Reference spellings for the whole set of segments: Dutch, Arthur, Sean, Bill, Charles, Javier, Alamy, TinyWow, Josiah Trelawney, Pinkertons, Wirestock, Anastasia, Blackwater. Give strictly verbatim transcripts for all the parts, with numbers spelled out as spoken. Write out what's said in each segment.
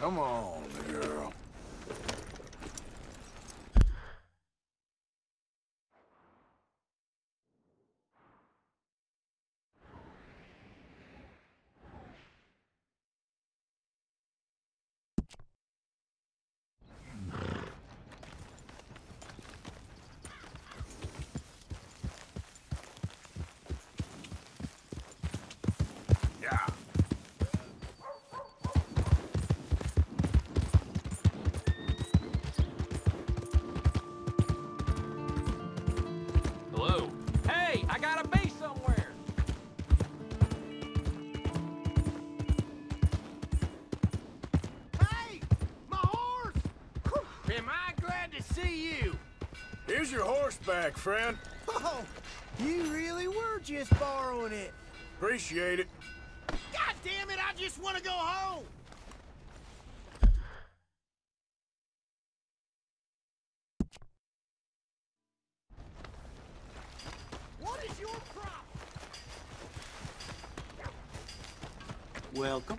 Come on, girl. Your horse back, friend. Oh, you really were just borrowing it. Appreciate it. God damn it, I just want to go home. What is your problem? Welcome.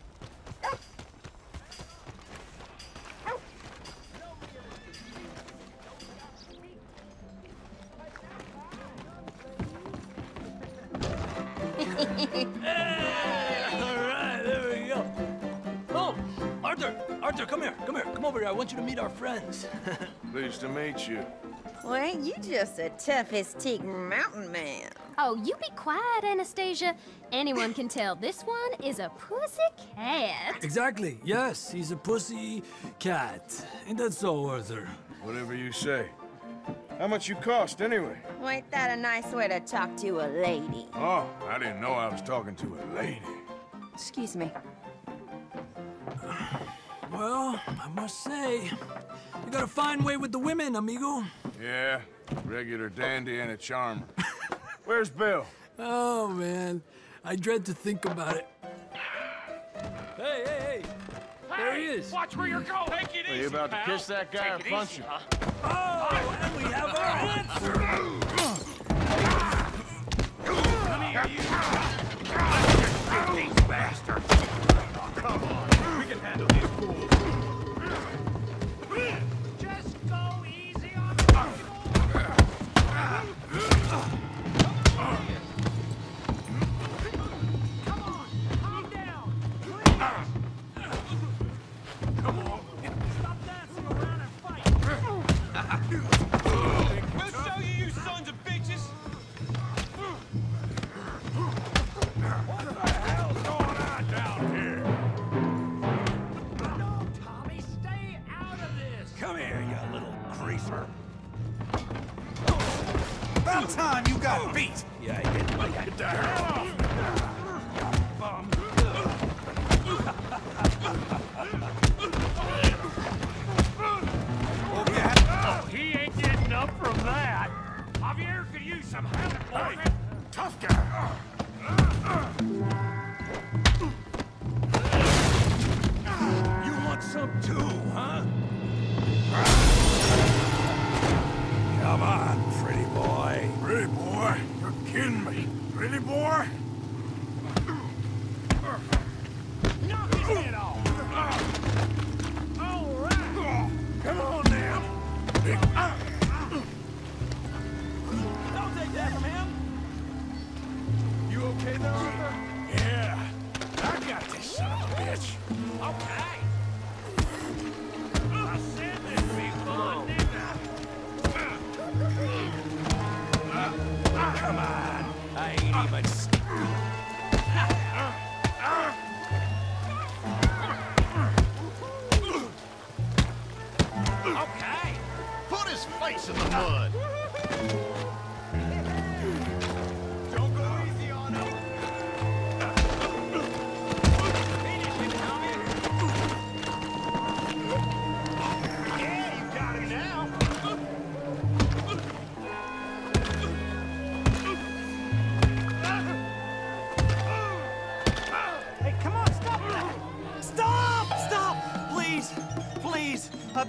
I want you to meet our friends. Pleased to meet you. Well, ain't you just a tough-as-teak mountain man? Oh, you be quiet, Anastasia. Anyone can tell this one is a pussy cat. Exactly. Yes, he's a pussy cat. Ain't that so, Arthur? Whatever you say. How much you cost, anyway? Well, ain't that a nice way to talk to a lady? Oh, I didn't know I was talking to a lady. Excuse me. Well, I must say, you got a fine way with the women, amigo. Yeah, regular dandy and a charmer. Where's Bill? Oh, man, I dread to think about it. Hey, hey, hey, hey, there he is. Watch where you're going. Take it well, easy, you about pal. To kiss that guy or punch him? Huh? Oh, and we have our answer. Come here, you. Oh, you filthy bastard. Oh, come on, we can handle this.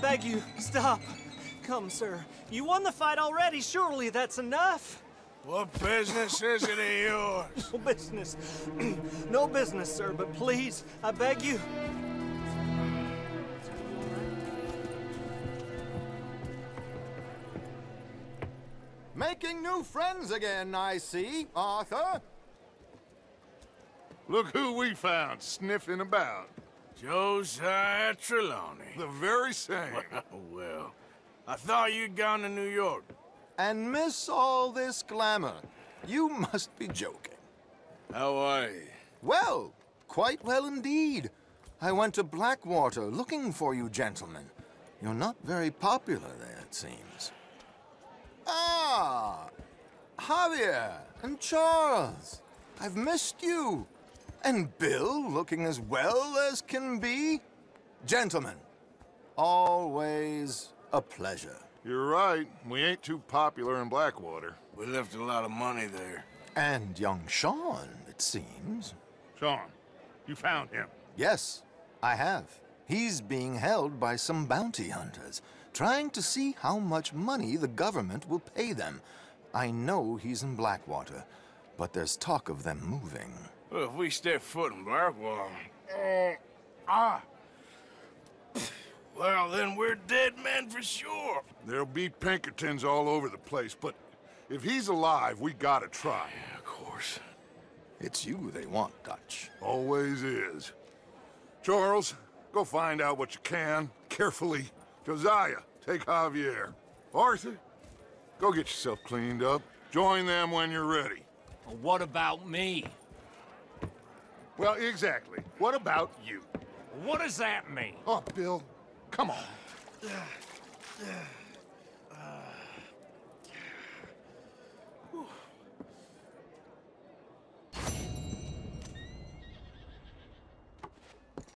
Thank you. Stop. Come, sir. You won the fight already. Surely that's enough. What business is it of yours? No business. No business, sir. But please, I beg you. making new friends again, I see, Arthur. Look who we found sniffing about. Josiah Trelawney. The very same. Well, I thought you'd gone to New York. And miss all this glamour. You must be joking. How are you? Well, quite well indeed. I went to Blackwater looking for you gentlemen. You're not very popular there, it seems. Ah! Javier and Charles. I've missed you. And Bill looking as well as can be. Gentlemen, always a pleasure. You're right. We ain't too popular in Blackwater. We left a lot of money there. And young Sean, it seems. Sean, you found him? Yes, I have. He's being held by some bounty hunters, trying to see how much money the government will pay them. I know he's in Blackwater, but there's talk of them moving. Well, if we step foot in Blackwater, uh, ah, well, then we're dead men for sure. There'll be Pinkertons all over the place, but if he's alive, we gotta try. Yeah, of course. It's you they want, Dutch. Always is. Charles, go find out what you can, carefully. Josiah, take Javier. Arthur, go get yourself cleaned up. Join them when you're ready. Well, what about me? Well, exactly. What about you? What does that mean? Oh, Bill, come on.